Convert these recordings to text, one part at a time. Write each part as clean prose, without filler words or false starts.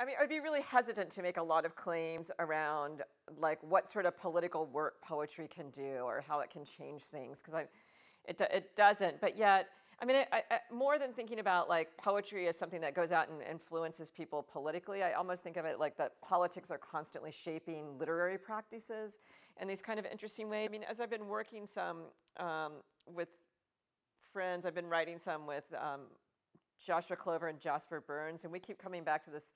I mean, I'd be really hesitant to make a lot of claims around like what sort of political work poetry can do or how it can change things, because it doesn't. But yet, I mean, more than thinking about like poetry as something that goes out and influences people politically, I almost think of it like that politics are constantly shaping literary practices in these kind of interesting ways. I mean, as I've been working some with friends, I've been writing some with Joshua Clover and Jasper Burns, and we keep coming back to this.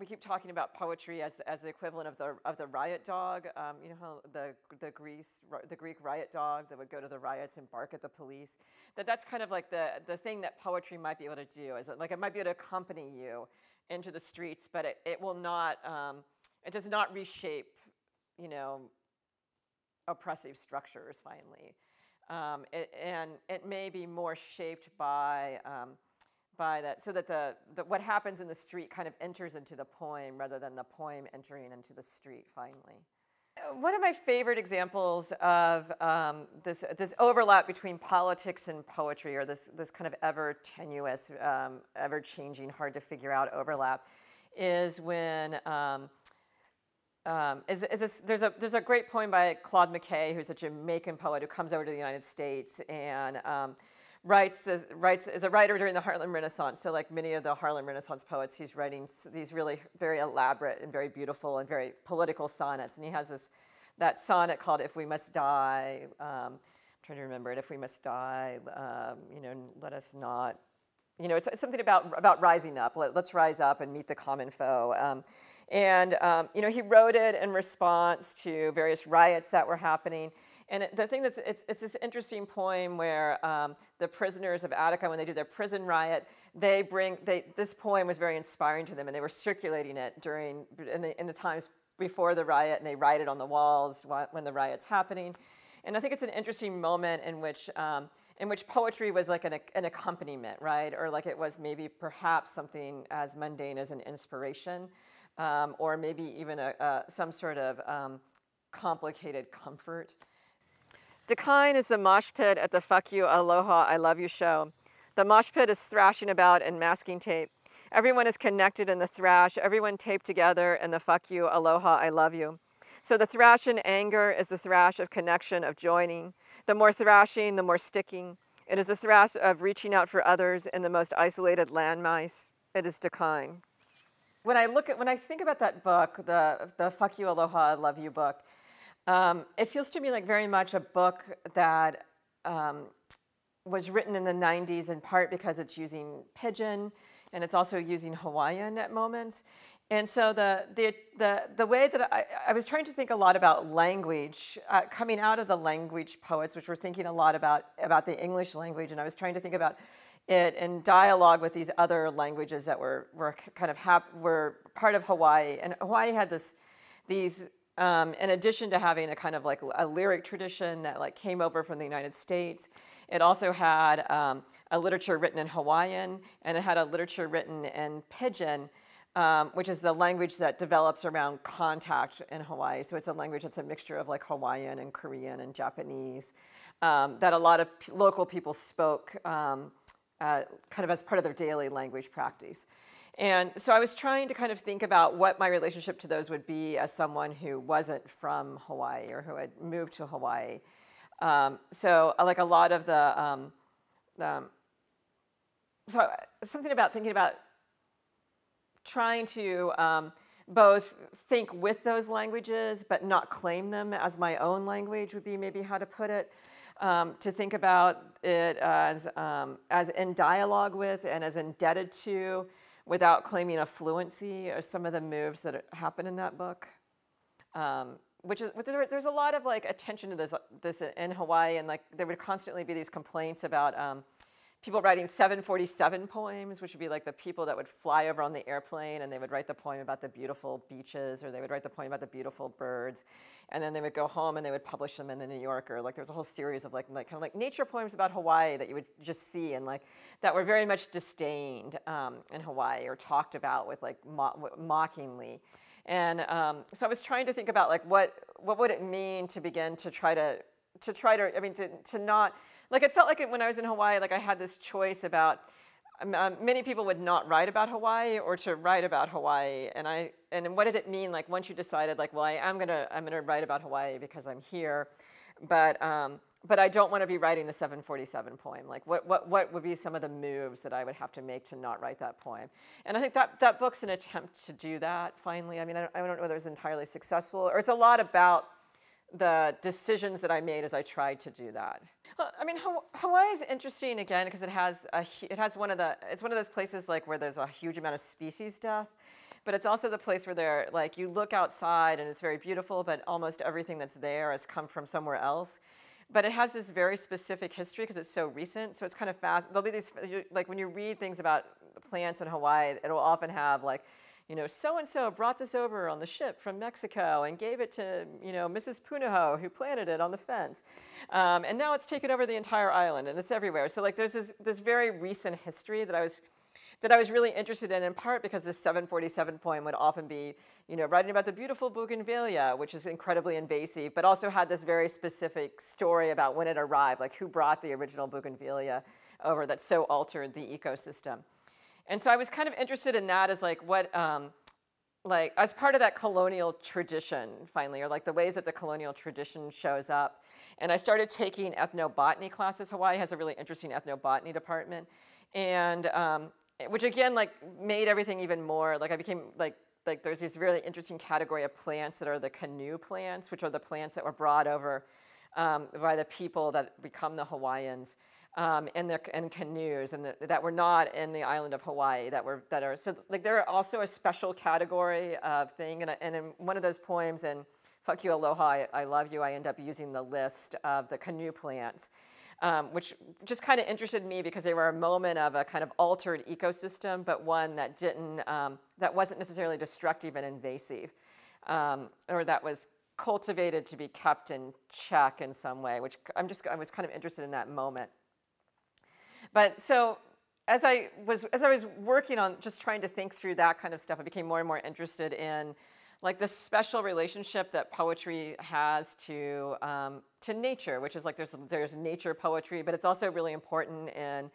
We keep talking about poetry as the equivalent of the riot dog. You know how the Greek riot dog that would go to the riots and bark at the police. That's kind of like the thing that poetry might be able to do. Is that, like, it might be able to accompany you into the streets, but it will not. It does not reshape, you know, oppressive structures. Finally, and it may be more shaped by that, so that what happens in the street kind of enters into the poem rather than the poem entering into the street finally. One of my favorite examples of this overlap between politics and poetry, or this kind of ever tenuous, ever changing, hard to figure out overlap, is when there's a great poem by Claude McKay, who's a Jamaican poet who comes over to the United States and is a writer during the Harlem Renaissance. So like many of the Harlem Renaissance poets, he's writing these really very elaborate and very beautiful and very political sonnets. And he has that sonnet called "If We Must Die." I'm trying to remember it. "If We Must Die," you know, let us not, you know, it's something about rising up. Let's rise up and meet the common foe. You know, he wrote it in response to various riots that were happening. And the thing it's this interesting poem where the prisoners of Attica, when they do their prison riot, this poem was very inspiring to them, and they were circulating it in the times before the riot, and they write it on the walls when the riot's happening. And I think it's an interesting moment in which poetry was like an accompaniment, right? Or like it was maybe perhaps something as mundane as an inspiration, or maybe even some sort of complicated comfort. Dakine is the mosh pit at the Fuck You-Aloha-I Love You show. The mosh pit is thrashing about in masking tape. Everyone is connected in the thrash, everyone taped together in the Fuck You-Aloha-I Love You. So the thrash in anger is the thrash of connection, of joining. The more thrashing, the more sticking. It is the thrash of reaching out for others in the most isolated landmass. It is Dakine. When I think about that book, the Fuck You-Aloha-I Love You book, it feels to me like very much a book that was written in the 90s, in part because it's using pidgin, and it's also using Hawaiian at moments. And so the way that I was trying to think a lot about language, coming out of the language poets, which were thinking a lot about the English language, and I was trying to think about it in dialogue with these other languages that were kind of were part of Hawaii. And Hawaii had these. In addition to having a kind of like a lyric tradition that like came over from the United States, it also had a literature written in Hawaiian, and it had a literature written in pidgin, which is the language that develops around contact in Hawaii. So it's a language that's a mixture of like Hawaiian and Korean and Japanese that a lot of local people spoke kind of as part of their daily language practice. And so I was trying to kind of think about what my relationship to those would be as someone who wasn't from Hawaii or who had moved to Hawaii. So like a lot of the, so something about thinking about trying to both think with those languages but not claim them as my own language would be maybe how to put it. To think about it as in dialogue with and as indebted to, without claiming a fluency, or some of the moves that happen in that book, there's a lot of like attention to this in Hawaii, and like there would constantly be these complaints about people writing 747 poems, which would be like the people that would fly over on the airplane and they would write the poem about the beautiful beaches, or they would write the poem about the beautiful birds, and then they would go home and they would publish them in the New Yorker. Like there's a whole series of like nature poems about Hawaii that you would just see and like that were very much disdained in Hawaii, or talked about with like mockingly. And so I was trying to think about like what would it mean to begin to try to, I mean, to not, like it felt like when I was in Hawaii, like I had this choice about Many people would not write about Hawaii or to write about Hawaii. And what did it mean, like, once you decided, like, well, I'm gonna write about Hawaii because I'm here, but I don't want to be writing the 747 poem. Like, what would be some of the moves that I would have to make to not write that poem? And I think that book's an attempt to do that, finally. I mean, I don't know whether it's entirely successful, or it's a lot about the decisions that I made as I tried to do that. I mean, Hawaii is interesting, again, because it's one of those places, like, where there's a huge amount of species death. But it's also the place where they're, like, you look outside and it's very beautiful, but almost everything that's there has come from somewhere else. But it has this very specific history because it's so recent. So it's kind of fast. There'll be these, like, when you read things about plants in Hawaii, it'll often have, like, you know, so-and-so brought this over on the ship from Mexico and gave it to, you know, Mrs. Punahou, who planted it on the fence. And now it's taken over the entire island and it's everywhere. So, like, there's this very recent history that I was really interested in part because this 747 poem would often be, you know, writing about the beautiful Bougainvillea, which is incredibly invasive, but also had this very specific story about when it arrived, like who brought the original Bougainvillea over that so altered the ecosystem. And so I was kind of interested in that as, like, what, like, as part of that colonial tradition, finally, or like the ways that the colonial tradition shows up. And I started taking ethnobotany classes. Hawaii has a really interesting ethnobotany department. And which, again, like, made everything even more, like, I became, like there's this really interesting category of plants that are the canoe plants, which are the plants that were brought over by the people that become the Hawaiians, and canoes, and that were not in the island of Hawaii, that are, so, like, they're also a special category of thing. And in one of those poems in Fuck You-Aloha-I Love You, I end up using the list of the canoe plants. Which just kind of interested me because they were a moment of a kind of altered ecosystem, but one that didn't, that wasn't necessarily destructive and invasive, or that was cultivated to be kept in check in some way, which I was kind of interested in that moment. But so as I was working on just trying to think through that kind of stuff, I became more and more interested in, like, the special relationship that poetry has to nature, which is, like, there's nature poetry, but it's also really important in,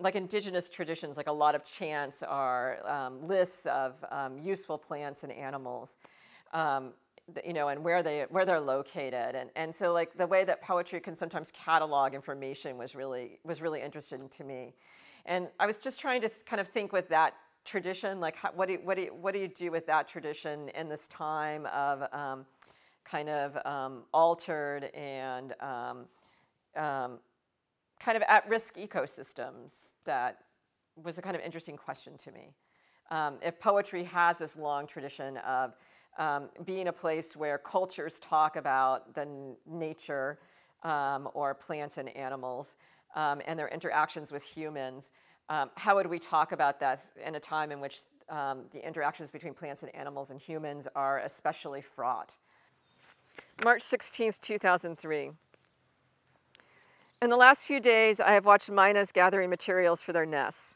like, indigenous traditions. Like, a lot of chants are lists of useful plants and animals, you know, and where they're located, and so, like, the way that poetry can sometimes catalog information was really interesting to me, and I was just trying to kind of think with that tradition, like, what do you do with that tradition in this time of kind of altered and kind of at-risk ecosystems? That was a kind of interesting question to me. If poetry has this long tradition of being a place where cultures talk about the nature or plants and animals and their interactions with humans, how would we talk about that in a time in which the interactions between plants and animals and humans are especially fraught? March 16th, 2003. In the last few days, I have watched mynas gathering materials for their nests.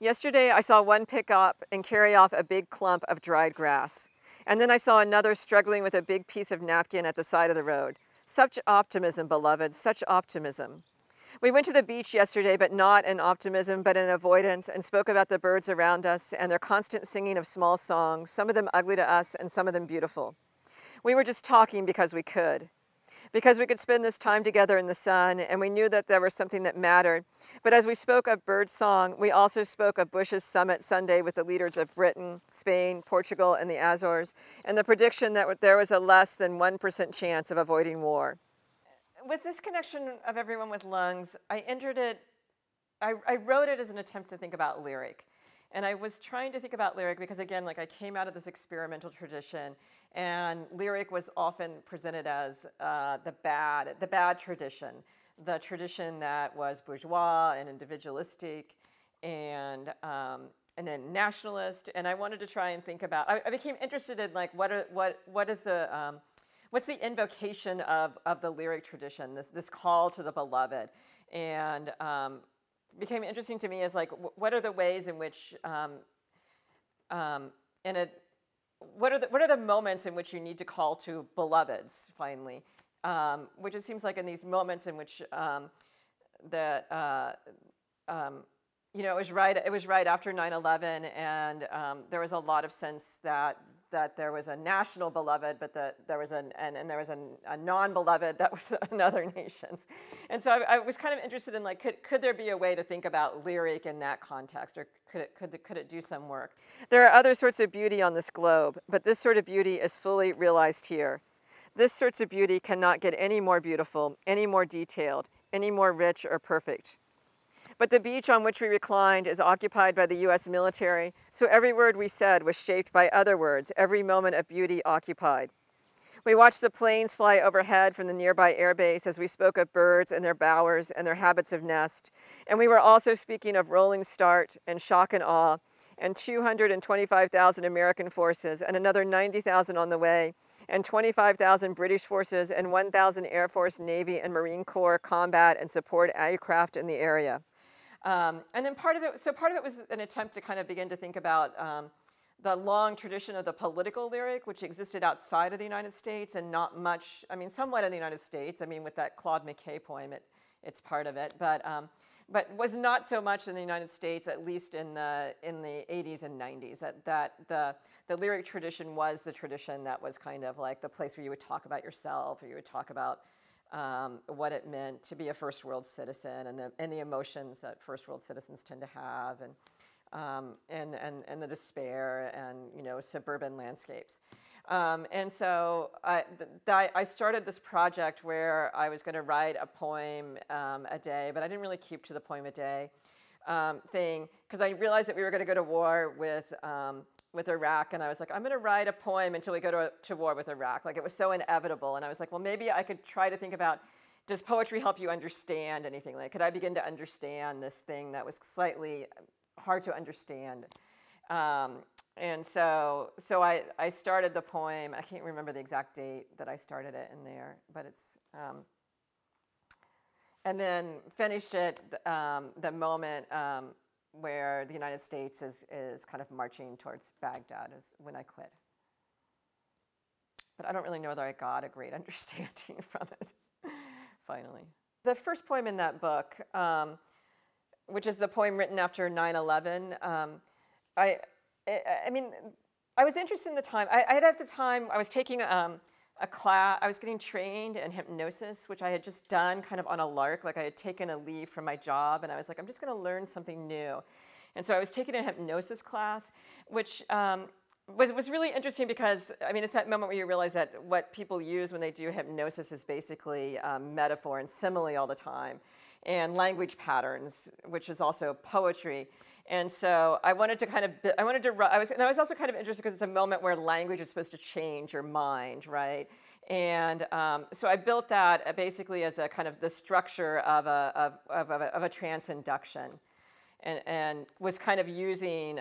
Yesterday, I saw one pick up and carry off a big clump of dried grass. And then I saw another struggling with a big piece of napkin at the side of the road. Such optimism, beloved, such optimism. We went to the beach yesterday, but not in optimism, but in avoidance, and spoke about the birds around us and their constant singing of small songs, some of them ugly to us and some of them beautiful. We were just talking because we could spend this time together in the sun, and we knew that there was something that mattered. But as we spoke of bird song, we also spoke of Bush's summit Sunday with the leaders of Britain, Spain, Portugal, and the Azores, and the prediction that there was a less than 1% chance of avoiding war. With this connection of Everyone with Lungs, I wrote it as an attempt to think about lyric. And I was trying to think about lyric because, again, like, I came out of this experimental tradition, and lyric was often presented as the bad tradition, the tradition that was bourgeois and individualistic and then nationalist. And I wanted to try and think about, I became interested in, like, what's the invocation of the lyric tradition, this call to the beloved? And became interesting to me as, like, what are the ways in which, what are the moments in which you need to call to beloveds, finally? Which it seems like in these moments in which you know, it was right after 9/11, and there was a lot of sense that there was a national beloved, but that there was a non-beloved that was another nation's. And so I was kind of interested in, like, could there be a way to think about lyric in that context, or could it do some work? There are other sorts of beauty on this globe, but this sort of beauty is fully realized here. This sort of beauty cannot get any more beautiful, any more detailed, any more rich or perfect. But the beach on which we reclined is occupied by the U.S. military, so every word we said was shaped by other words, every moment of beauty occupied. We watched the planes fly overhead from the nearby airbase as we spoke of birds and their bowers and their habits of nest, and we were also speaking of rolling start and shock and awe and 225,000 American forces and another 90,000 on the way and 25,000 British forces and 1,000 Air Force, Navy, and Marine Corps combat and support aircraft in the area. And then part of it was an attempt to kind of begin to think about the long tradition of the political lyric, which existed outside of the United States and not much, I mean, somewhat in the United States. I mean, with that Claude McKay poem, it's part of it, but was not so much in the United States, at least in the 80s and 90s. That the lyric tradition was the tradition that was kind of like the place where you would talk about yourself, or you would talk about what it meant to be a first world citizen, and the emotions that first world citizens tend to have, and the despair, and, you know, suburban landscapes. And so I started this project where I was going to write a poem a day, but I didn't really keep to the poem a day thing, because I realized that we were going to go to war with Iraq, and I was like, I'm going to write a poem until we go to war with Iraq. Like, it was so inevitable, and I was like, well, maybe I could try to think about, does poetry help you understand anything? Like, could I begin to understand this thing that was slightly hard to understand? And so I started the poem. I can't remember the exact date that I started it in there, but it's, and then finished it the moment where the United States is kind of marching towards Baghdad is when I quit. But I don't really know whether I got a great understanding from it, finally. The first poem in that book, which is the poem written after 9/11, I mean, I was interested in the time. At the time, I was taking a class. I was getting trained in hypnosis, which I had just done kind of on a lark. Like, I had taken a leave from my job, and I was like, I'm just going to learn something new. And so I was taking a hypnosis class, which was really interesting because, I mean, it's that moment where you realize that what people use when they do hypnosis is basically metaphor and simile all the time, and language patterns, which is also poetry. And so I wanted to kind of, I was also kind of interested because it's a moment where language is supposed to change your mind, right? And so I built that basically as a kind of the structure of a trance induction, and was kind of using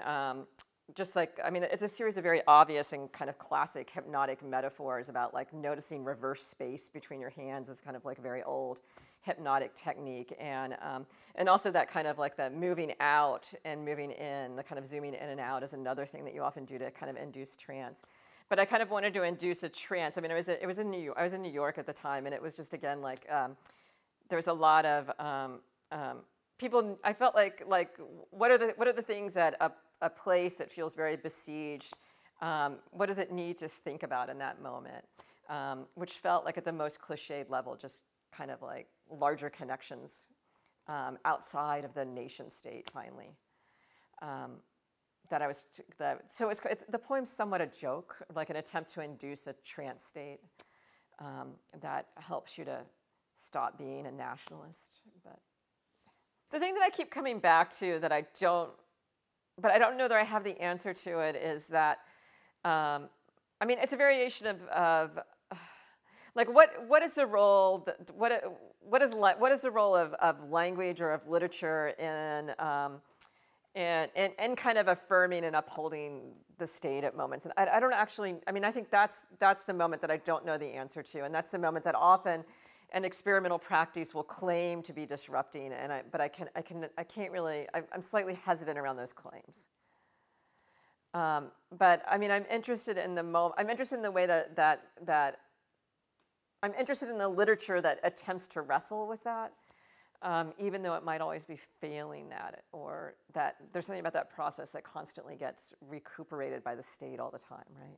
just like, I mean, it's a series of very obvious and kind of classic hypnotic metaphors about, like, noticing reverse space between your hands. It's kind of like very old hypnotic technique, and also that kind of like that moving out and moving in, the kind of zooming in and out is another thing that you often do to kind of induce trance. But I kind of wanted to induce a trance. I mean, I was in New York at the time, and it was just, again, like there was a lot of people. I felt like what are the things that a place that feels very besieged, what does it need to think about in that moment, which felt like at the most cliched level, just kind of like larger connections outside of the nation state, finally. So the poem's somewhat a joke, like an attempt to induce a trance state that helps you to stop being a nationalist. But the thing that I keep coming back to that I don't know that I have the answer to it is that, I mean, it's a variation of like, what is the role? What is the role of language or of literature in kind of affirming and upholding the state at moments? And I don't actually. I mean, I think that's the moment that I don't know the answer to, and that's the moment that often an experimental practice will claim to be disrupting. I'm slightly hesitant around those claims. But I mean, I'm interested in the moment. I'm interested in the way I'm interested in the literature that attempts to wrestle with that, even though it might always be failing that, or that there's something about that process that constantly gets recuperated by the state all the time, right?